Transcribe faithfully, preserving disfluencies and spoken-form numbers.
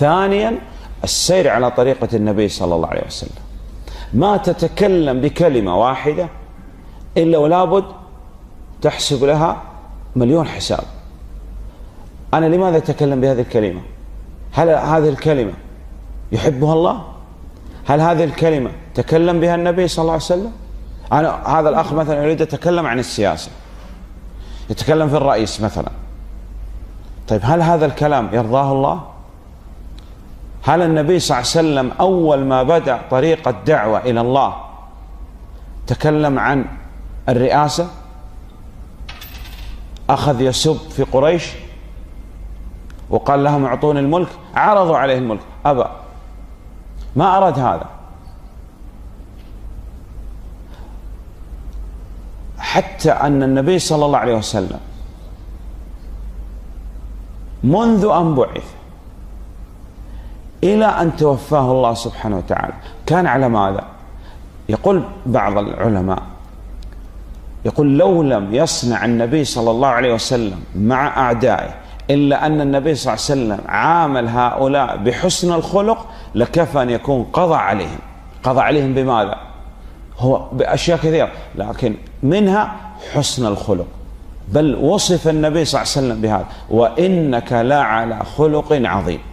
ثانيا السير على طريقة النبي صلى الله عليه وسلم. ما تتكلم بكلمة واحدة إلا ولا بد تحسب لها مليون حساب. أنا لماذا أتكلم بهذه الكلمة؟ هل هذه الكلمة يحبها الله؟ هل هذه الكلمة تكلم بها النبي صلى الله عليه وسلم؟ أنا هذا الأخ مثلا يريد يتكلم عن السياسة، يتكلم في الرئيس مثلا. طيب هل هذا الكلام يرضاه الله؟ هل النبي صلى الله عليه وسلم أول ما بدأ طريقة دعوة إلى الله تكلم عن الرئاسة؟ أخذ يسب في قريش وقال لهم اعطوني الملك، عرضوا عليه الملك أبى، ما أراد هذا. حتى أن النبي صلى الله عليه وسلم منذ أن بعث إلى أن توفاه الله سبحانه وتعالى كان على ماذا؟ يقول بعض العلماء، يقول لو لم يصنع النبي صلى الله عليه وسلم مع أعدائه إلا أن النبي صلى الله عليه وسلم عامل هؤلاء بحسن الخلق لكفى أن يكون قضى عليهم. قضى عليهم بماذا؟ هو بأشياء كثيرة، لكن منها حسن الخلق، بل وصف النبي صلى الله عليه وسلم بهذا: وإنك لعلى خلق عظيم.